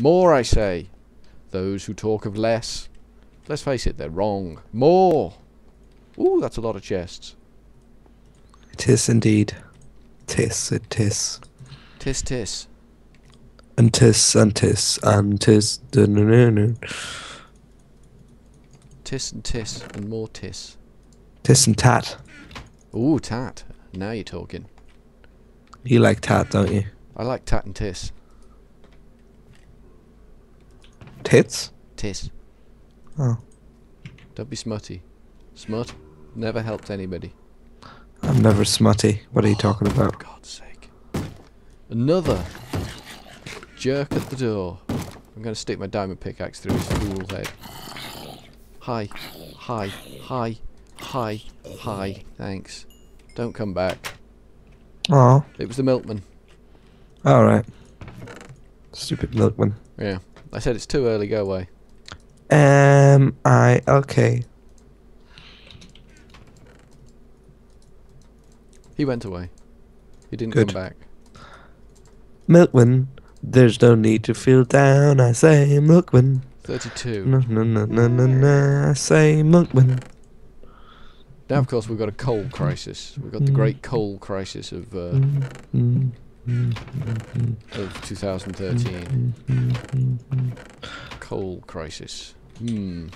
More, I say. Those who talk of less, let's face it, they're wrong. More! Ooh, that's a lot of chests. Tis indeed. Tis, it tis. Tis, tis. And tis, and tis, and tis, dun-dun-dun-dun. Tis and tis, and more tis. Tis and tat. Ooh, tat. Now you're talking. You like tat, don't you? I like tat and tis. Tits? Tis. Oh. Don't be smutty. Smut never helped anybody. I'm never smutty. What are you talking about? For God's sake. Another jerk at the door. I'm going to stick my diamond pickaxe through his fool head. Hi. Hi. Hi. Hi. Hi. Thanks. Don't come back. Oh. It was the milkman. Alright. Stupid milkman. Yeah. I said it's too early, go away. Okay. He went away. He didn't come back. Milkman, there's no need to feel down, I say milkman. 32. No, no, no, no, no, no, I say milkman. Now, of course, we've got a coal crisis. We've got the great coal crisis of 2013. Coal crisis. Hmm.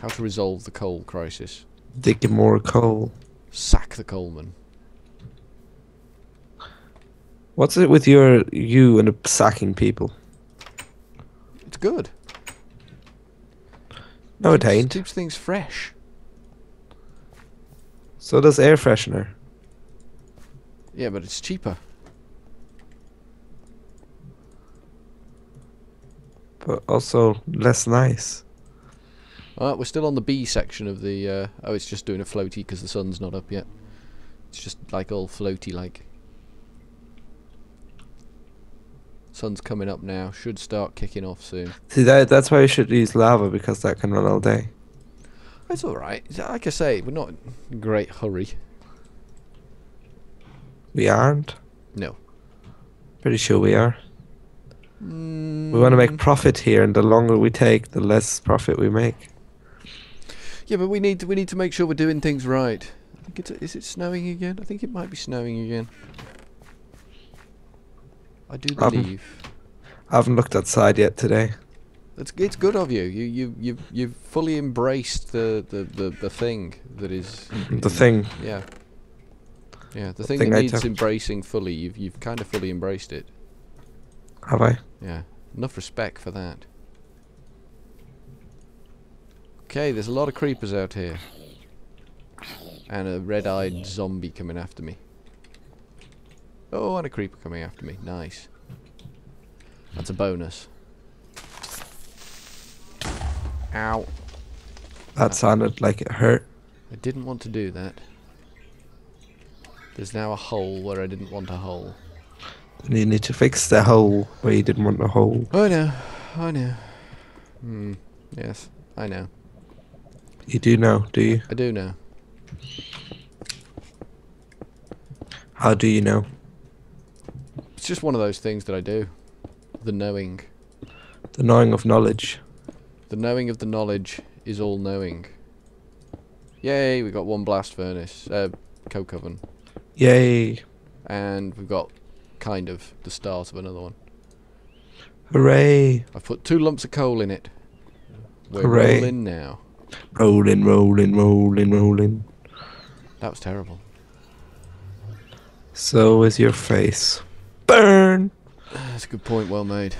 How to resolve the coal crisis? Dig more coal. Sack the coalman. What's it with you and sacking people? It's good. No, it ain't. Keeps things fresh. So does air freshener. Yeah, but it's cheaper. But also less nice. Alright, we're still on the B section of the... oh, it's just doing a floaty because the sun's not up yet. It's just like all floaty-like. Sun's coming up now. Should start kicking off soon. See, that's why you should use lava, because that can run all day. It's alright. Like I say, we're not in a great hurry. We aren't? No. Pretty sure we are. We want to make profit here, and the longer we take, the less profit we make. Yeah, but we need to make sure we're doing things right. I think it's is it snowing again? I think it might be snowing again. I do believe. I haven't looked outside yet today. It's good of you. You've fully embraced the thing that is the thing. Yeah. Yeah, the thing that needs embracing fully. You've kind of fully embraced it. Have I? Yeah. Enough respect for that. Okay, there's a lot of creepers out here. And a red-eyed zombie coming after me. Oh, and a creeper coming after me. Nice. That's a bonus. Ow. That sounded like it hurt. I didn't want to do that. There's now a hole where I didn't want a hole. Then you need to fix the hole where you didn't want the hole. I know. I know. Hmm. Yes, I know. You do know, do you? I do know. How do you know? It's just one of those things that I do. The knowing. The knowing of knowledge. The knowing of the knowledge is all knowing. Yay, we got one blast furnace. Coke oven. Yay. And we've got kind of the start of another one. Hooray. I've put 2 lumps of coal in it. We're Hooray. Rolling now. Rolling, rolling, rolling, rolling. That was terrible. So is your face. Burn! That's a good point, well made.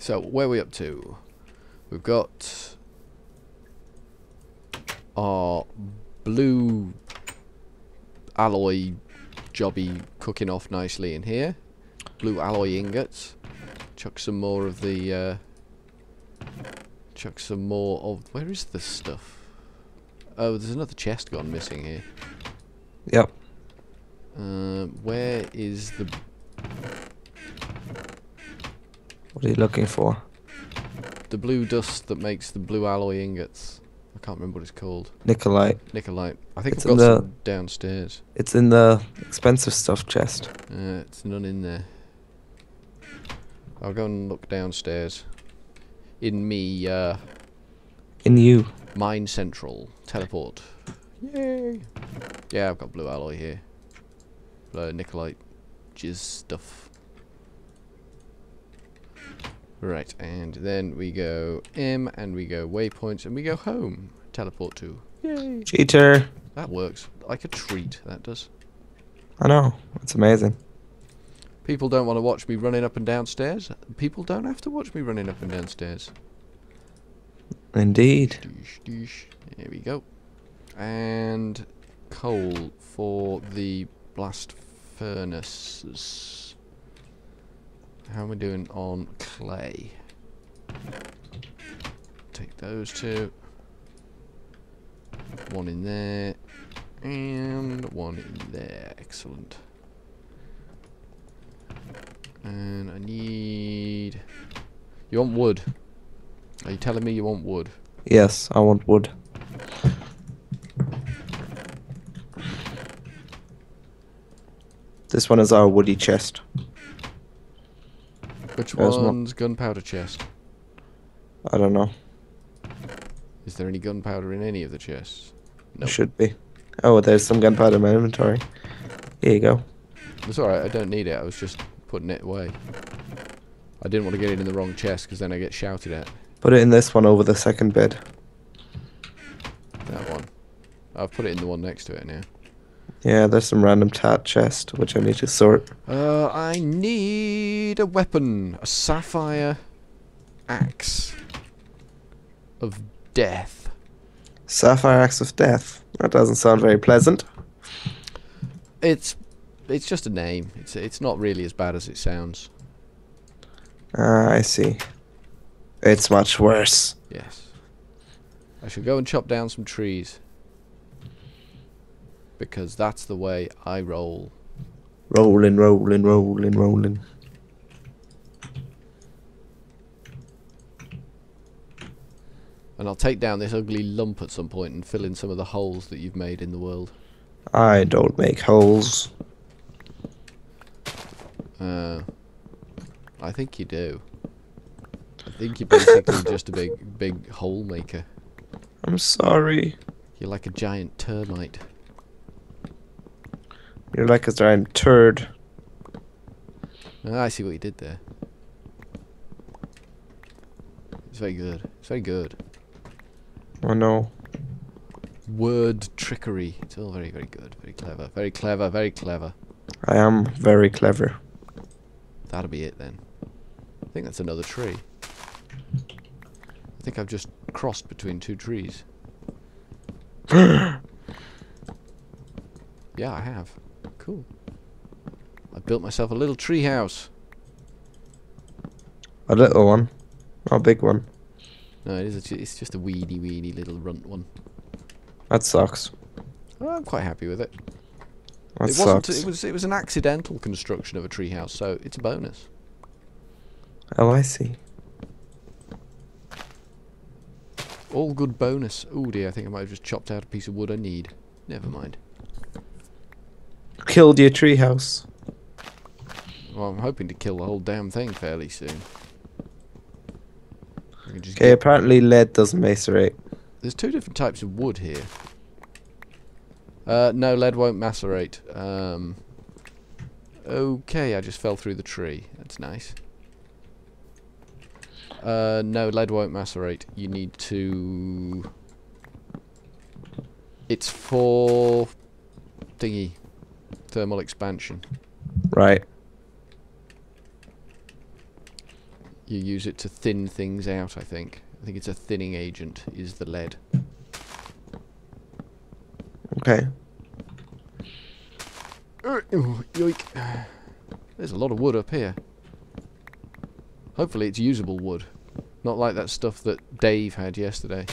So, where are we up to? We've got our blue alloy jobby cooking off nicely in here. Blue alloy ingots. Chuck some more of... Where is this stuff? Oh, there's another chest gone missing here. Yep. Where is the... What are you looking for? The blue dust that makes the blue alloy ingots. I can't remember what it's called. Nicolite. Nicolite. I think it's I've got some downstairs. It's in the expensive stuff chest. It's none in there. I'll go and look downstairs. In me, in you. Mine central. Teleport. Yay! Yeah, I've got blue alloy here. Blue Nicolite. Jizz stuff. Right, and then we go M, and we go waypoints, and we go home. Teleport to. Yay! Cheater! That works. Like a treat, that does. I know. It's amazing. People don't want to watch me running up and downstairs. People don't have to watch me running up and downstairs. Indeed. Doosh, doosh. There we go. And coal for the blast furnaces. How are we doing on clay? Take those two. One in there. And one in there. Excellent. And I need... You want wood? Are you telling me you want wood? Yes, I want wood. This one is our woody chest. Which one's gunpowder chest? I don't know. Is there any gunpowder in any of the chests? No. Nope. Should be. Oh, there's some gunpowder in my inventory. Here you go. It's alright, I don't need it. I was just... putting it away. I didn't want to get it in the wrong chest because then I get shouted at. Put it in this one over the second bed. That one. I've put it in the one next to it now. Yeah, there's some random tat chest which I need to sort. I need a weapon. A sapphire axe of death. Sapphire axe of death? That doesn't sound very pleasant. It's just a name. It's not really as bad as it sounds. I see. It's much worse. Yes. I should go and chop down some trees. Because that's the way I roll. Rolling, rolling, rolling, rolling. And I'll take down this ugly lump at some point and fill in some of the holes that you've made in the world. I don't make holes. I think you do. I think you're basically just a big hole maker. I'm sorry. You're like a giant termite. You're like a giant turd. Ah, I see what you did there. It's very good. It's very good. Oh no. Word trickery. It's all very, very good. Very clever. Very clever. Very clever. I am very clever. That'll be it then. I think that's another tree. I think I've just crossed between two trees. Yeah, I have. Cool. I built myself a little tree house. A little one? Not a big one. No, it is it's just a weedy little runt one. That sucks. I'm quite happy with it. That sucks. It was an accidental construction of a treehouse, so it's a bonus. Oh, I see. All good bonus. Oh dear, I think I might have just chopped out a piece of wood I need. Never mind. Killed your treehouse. Well, I'm hoping to kill the whole damn thing fairly soon. Okay, apparently lead doesn't macerate. There's two different types of wood here. No, lead won't macerate. Okay, I just fell through the tree. That's nice. No, lead won't macerate. You need to... It's for... thingy. Thermal expansion. Right. You use it to thin things out, I think. I think it's a thinning agent, is the lead. Okay. Yoink. There's a lot of wood up here. Hopefully it's usable wood. Not like that stuff that Dave had yesterday.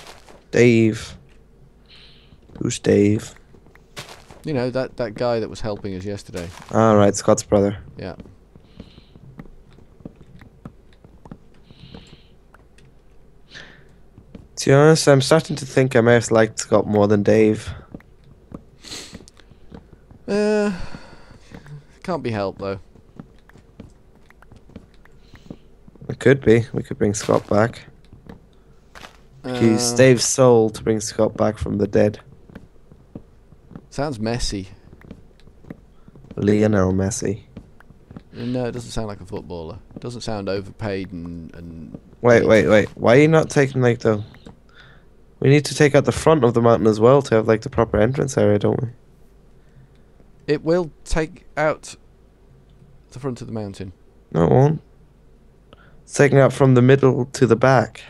Dave? Who's Dave? You know, that guy that was helping us yesterday. Alright, Scott's brother. Yeah. To be honest, I'm starting to think I may have liked Scott more than Dave. Can't be helped though. It could be. We could bring Scott back. Use Dave's soul to bring Scott back from the dead. Sounds messy. Lionel Messi. No, it doesn't sound like a footballer. It doesn't sound overpaid and wait. Why are you not taking like the... We need to take out the front of the mountain as well to have like the proper entrance area, don't we? It will take out the front of the mountain. No, it won't. It's taken out from the middle to the back.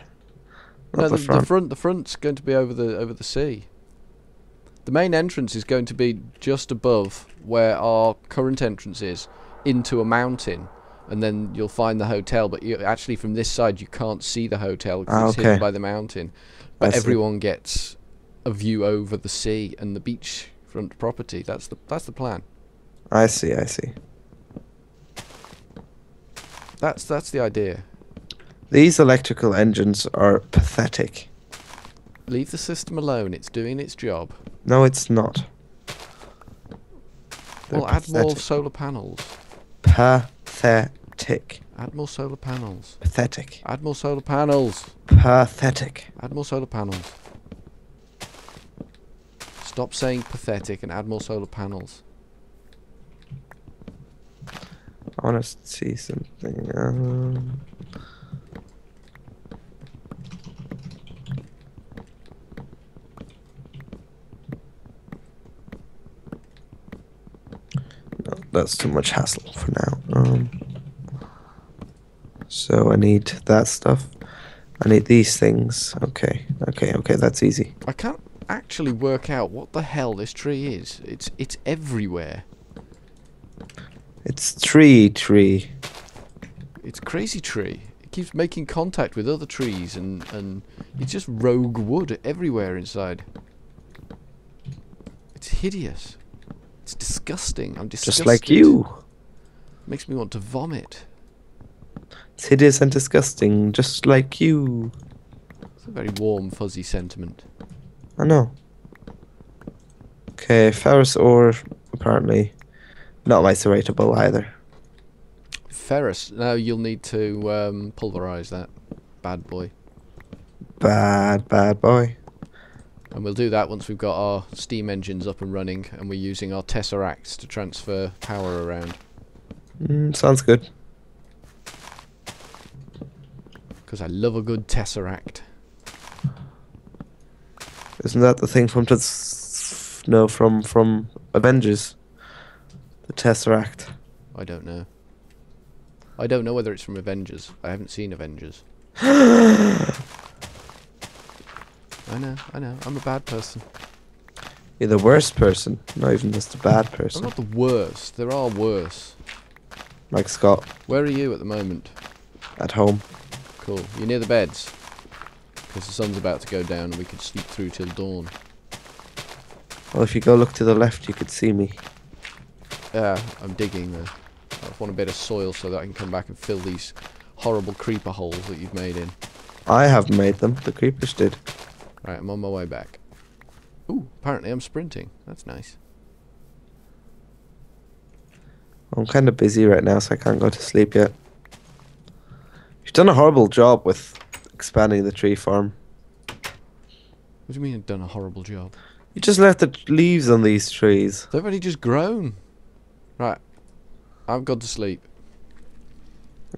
Not no, the front's going to be over the sea. The main entrance is going to be just above where our current entrance is, into a mountain, and then you'll find the hotel. But you, actually, from this side, you can't see the hotel because it's hidden by the mountain. But everyone gets a view over the sea and the beachfront property. That's the plan. I see. I see. That's the idea. These electrical engines are pathetic. Leave the system alone. It's doing its job. No, it's not. They're well, pathetic. Add more solar panels. Pathetic. Add more solar panels. Pathetic. Add more solar panels. Pathetic. Add more solar panels. Stop saying pathetic and add more solar panels. I want to see something. That's too much hassle for now. So I need that stuff. I need these things. Okay. That's easy. I can't actually work out what the hell this tree is. It's everywhere. It's tree. It's crazy tree. It keeps making contact with other trees and it's just rogue wood everywhere inside. It's hideous. It's disgusting. I'm disgusted. Just like you. Makes me want to vomit. It's hideous and disgusting, just like you. It's a very warm, fuzzy sentiment. I know. Okay, ferrous ore, apparently not laceratable either. Ferrous. Now you'll need to pulverize that bad boy. Bad boy. And we'll do that once we've got our steam engines up and running and we're using our tesseracts to transfer power around. Sounds good. Because I love a good tesseract. Isn't that the thing from from Avengers? The tesseract. I don't know. I don't know whether it's from Avengers. I haven't seen Avengers. I know. I'm a bad person. You're the worst person. Not even just a bad person. I'm not the worst. There are worse. Like Scott. Where are you at the moment? At home. Cool. You're near the beds. Because the sun's about to go down and we could sleep through till dawn. Well, if you go look to the left, you could see me. Yeah, I'm digging though. I want a bit of soil so that I can come back and fill these horrible creeper holes that you've made in. I haven't made them. The creepers did. Right, I'm on my way back. Ooh, apparently I'm sprinting. That's nice. I'm kind of busy right now, so I can't go to sleep yet. You've done a horrible job with expanding the tree farm. What do you mean I've done a horrible job? You just left the leaves on these trees. They've only just grown. Right, I've gone to sleep.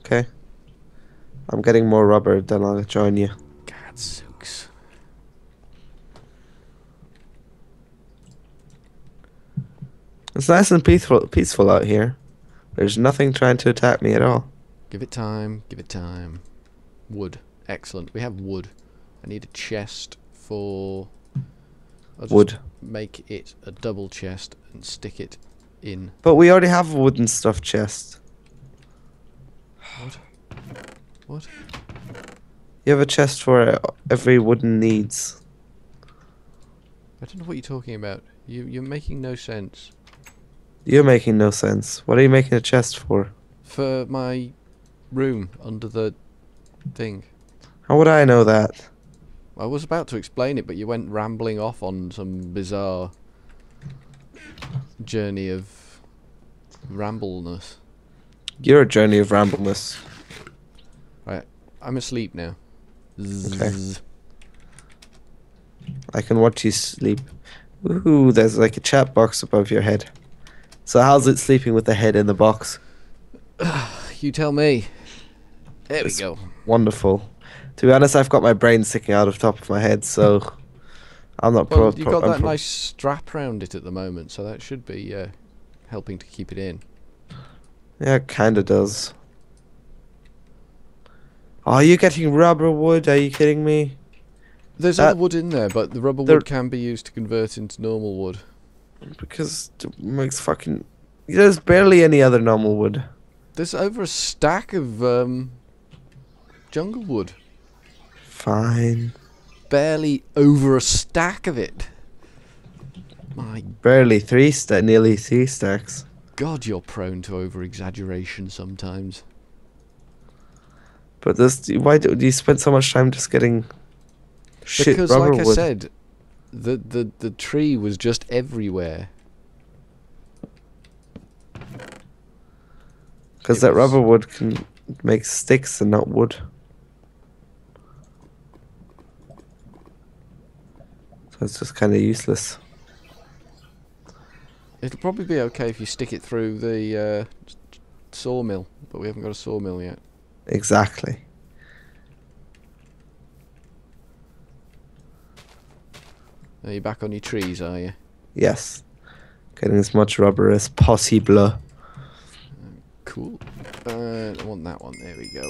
Okay. I'm getting more rubber, then I'll join you. God, sucks. It's nice and peaceful out here. There's nothing trying to attack me at all. Give it time, give it time. Wood. Excellent. We have wood. I need a chest for... I'll just wood. Make it a double chest and stick it in. But we already have a wooden stuffed chest. What? You have a chest for every wooden needs. I don't know what you're talking about. You're making no sense. You're making no sense. What are you making a chest for? For my room under the thing. How would I know that? I was about to explain it, but you went rambling off on some bizarre journey of rambleness. You're a journey of rambleness. Right, I'm asleep now. Zzz. Okay. I can watch you sleep. Woohoo, there's like a chat box above your head. So how's it sleeping with the head in the box? You tell me. There we go. Wonderful. To be honest, I've got my brain sticking out of the top of my head, so I'm not... Well, you've got that nice strap round it at the moment, so that should be helping to keep it in. Yeah, it kind of does. Oh, are you getting rubber wood? Are you kidding me? There's other wood in there, but the rubber wood can be used to convert into normal wood. Because it makes fucking... There's barely any other normal wood. There's over a stack of jungle wood. Fine. Barely over a stack of it. My... Barely three stacks, nearly three stacks. God, you're prone to over-exaggeration sometimes. But this... Why do you spend so much time just getting... Shit, because, like I said, the tree was just everywhere. Because that rubber wood can make sticks and not wood. So it's just kind of useless. It'll probably be okay if you stick it through the sawmill, but we haven't got a sawmill yet. Exactly. Are you back on your trees, are you? Yes. Getting as much rubber as possible. Cool. I want that one. There we go.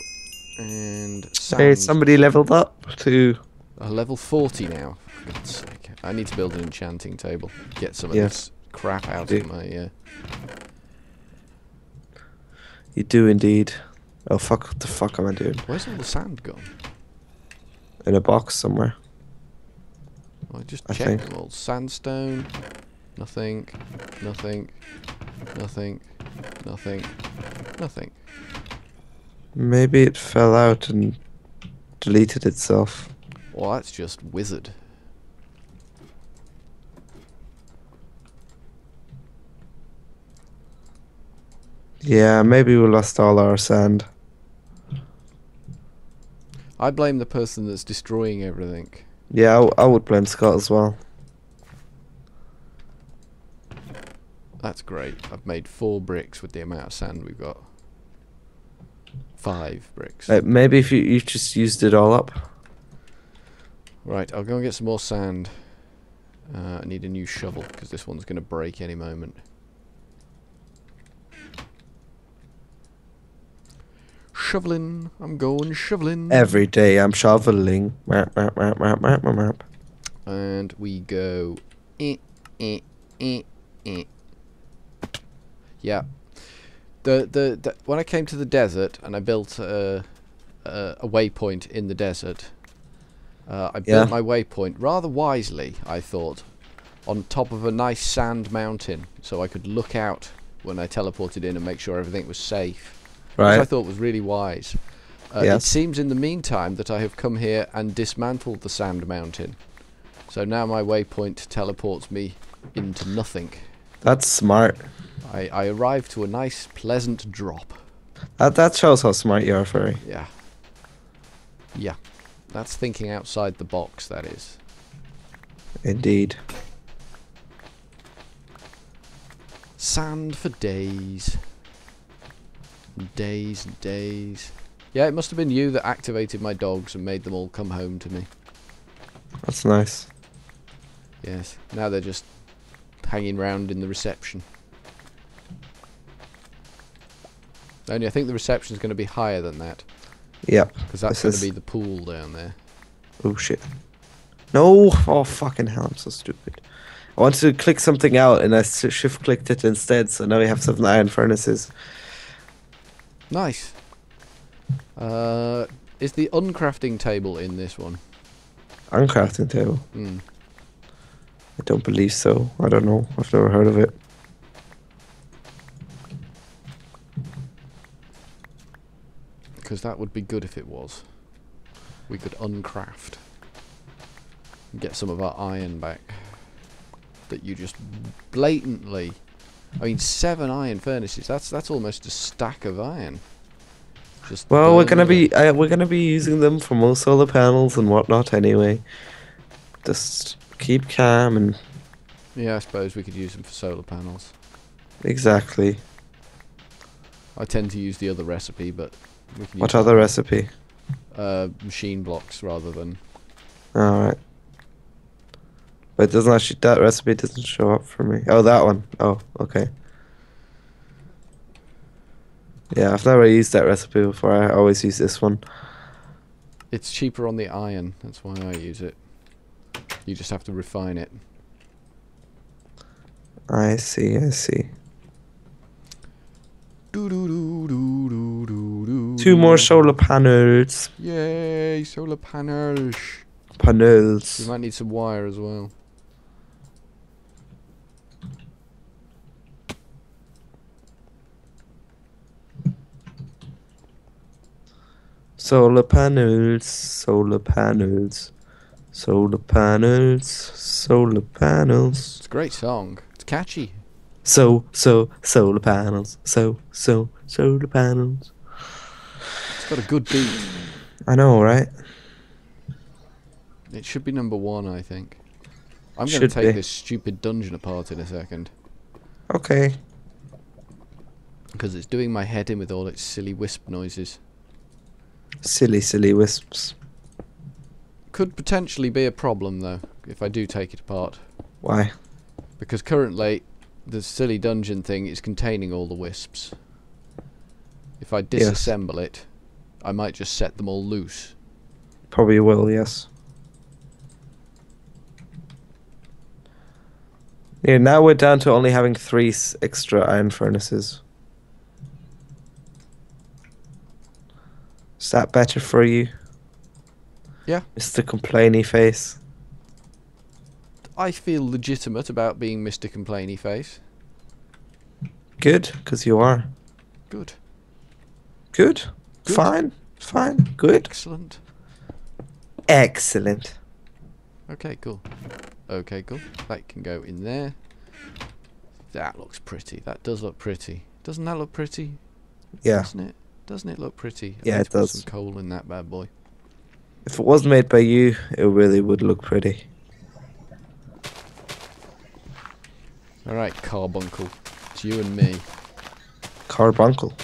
And sand. Hey, somebody leveled up to... level 40 now. For God's sake. I need to build an enchanting table. Get some of this crap out of my... You do indeed. Oh, fuck. What the fuck am I doing? Where's all the sand gone? In a box somewhere. I just checked them all. Sandstone, nothing, nothing, nothing, nothing, nothing. Maybe it fell out and deleted itself. Well, that's just wizard. Yeah, maybe we lost all our sand. I blame the person that's destroying everything. Yeah, I would blame Scott as well. That's great. I've made 4 bricks with the amount of sand we've got. 5 bricks. Maybe if you just used it all up. Right, I'll go and get some more sand. I need a new shovel because this one's going to break any moment. Shoveling, I'm going shoveling. Every day I'm shoveling. And we go. Yeah. The when I came to the desert and I built a waypoint in the desert, I built my waypoint rather wisely, I thought, on top of a nice sand mountain, so I could look out when I teleported in and make sure everything was safe. Right. Which I thought was really wise. It seems in the meantime that I have come here and dismantled the sand mountain. So now my waypoint teleports me into nothing. That's smart. I arrived to a nice, pleasant drop. That shows how smart you are, Furry. Yeah. Yeah. That's thinking outside the box, that is. Indeed. Sand for days. Days and days. Yeah, it must have been you that activated my dogs and made them all come home to me. That's nice. Yes, now they're just hanging round in the reception. Only I think the reception's going to be higher than that. Yep. Because that's going to be the pool down there. Oh shit. No! Oh fucking hell, I'm so stupid. I wanted to click something out and I shift clicked it instead, so now we have 7 iron furnaces. Nice. Is the uncrafting table in this one? Uncrafting table? Mm. I don't believe so. I don't know. I've never heard of it. Because that would be good if it was. We could uncraft. and get some of our iron back that you just blatantly... I mean, 7 iron furnaces. That's almost a stack of iron. Just well, we're gonna be using them for more solar panels and whatnot anyway. Just keep calm and. Yeah, I suppose we could use them for solar panels. Exactly. I tend to use the other recipe, but. We can what use other recipe? Machine blocks rather than. Alright. But it doesn't actually. That recipe doesn't show up for me. Oh, that one. Oh, okay. Yeah, I've never used that recipe before. I always use this one. It's cheaper on the iron. That's why I use it. You just have to refine it. I see. I see. Do, do, do, do, do, do, do. 2 more solar panels. Yay, solar panels. Panels. You might need some wire as well. Solar panels, solar panels, solar panels, solar panels. It's a great song. It's catchy. So solar panels, so solar panels. It's got a good beat. I know, right? It should be #1, I think. I'm going to take this stupid dungeon apart in a second. Okay. Because it's doing my head in with all its silly wisp noises. Silly, silly wisps. Could potentially be a problem, though, if I do take it apart. Why? Because currently, the silly dungeon thing is containing all the wisps. If I disassemble it, I might just set them all loose. Probably will, yes. Yeah, now we're down to only having 3 extra iron furnaces. Is that better for you? Yeah. Mr. Complainy Face. I feel legitimate about being Mr. Complainy Face. Good, because you are. Good. Good. Good. Fine. Fine. Good. Excellent. Excellent. Okay, cool. Okay, cool. That can go in there. That looks pretty. That does look pretty. Doesn't that look pretty? Yeah. Doesn't it? Doesn't it look pretty? Yeah, it does. Put some coal in that bad boy. If it was made by you, it really would look pretty. Alright, Carbuncle. It's you and me. Carbuncle?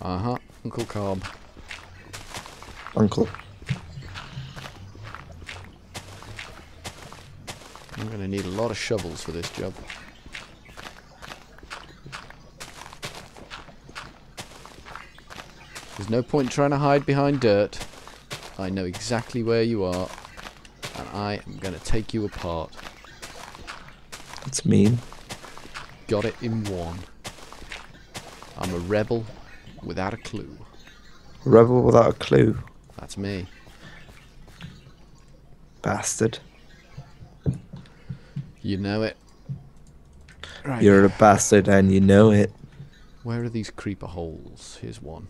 Uh-huh. Uncle Carb. Uncle. I'm going to need a lot of shovels for this job. There's no point trying to hide behind dirt. I know exactly where you are, and I am going to take you apart. That's mean. Got it in one. I'm a rebel without a clue. Rebel without a clue? That's me. Bastard. You know it. Right. You're a bastard and you know it. Where are these creeper holes? Here's one.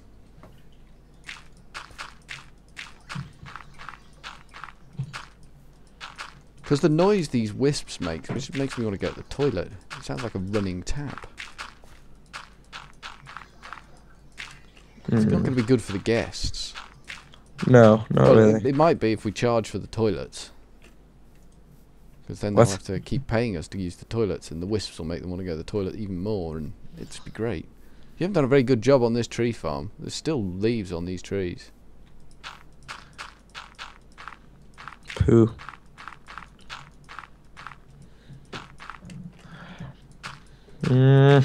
Because the noise these wisps make, which makes me want to go to the toilet. It sounds like a running tap. It's not going to be good for the guests. No, not really. It might be if we charge for the toilets. Because then they'll have to keep paying us to use the toilets, and the wisps will make them want to go to the toilet even more, and it'd be great. You haven't done a very good job on this tree farm. There's still leaves on these trees. Pooh. I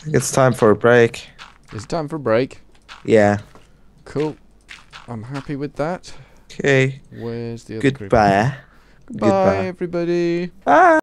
think it's time for a break. It's time for a break? Yeah. Cool. I'm happy with that. Okay. Where's the other creeper? Goodbye. Goodbye, everybody. Bye.